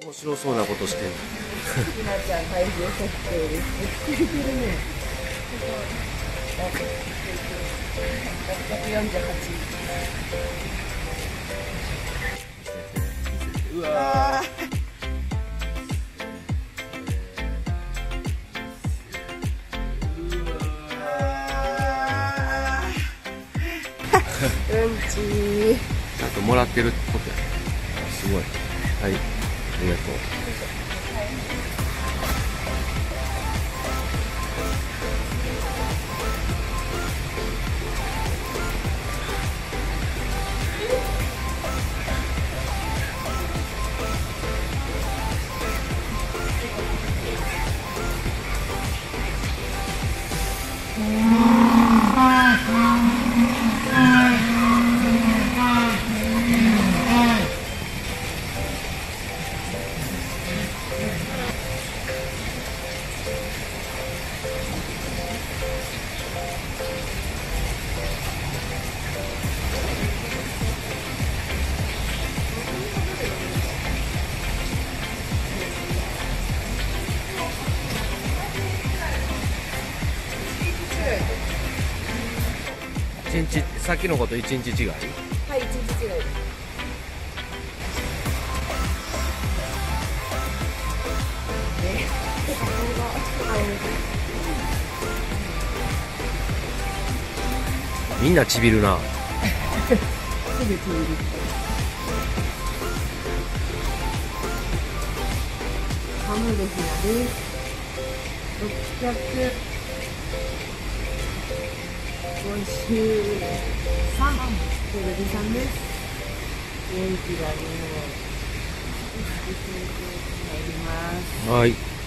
面白そうなことしてる。ひなちゃん体重測定です。びっくりするね。148。うわー。うんちちゃんともらってることや。すごい。はい、ありがとう。1日、さっきのこと1日違い？はい、1日違いです。みんなちびるな。すぐちびる。ハムレスです。600。53。テレビさんです。元気がね。入ります。はい。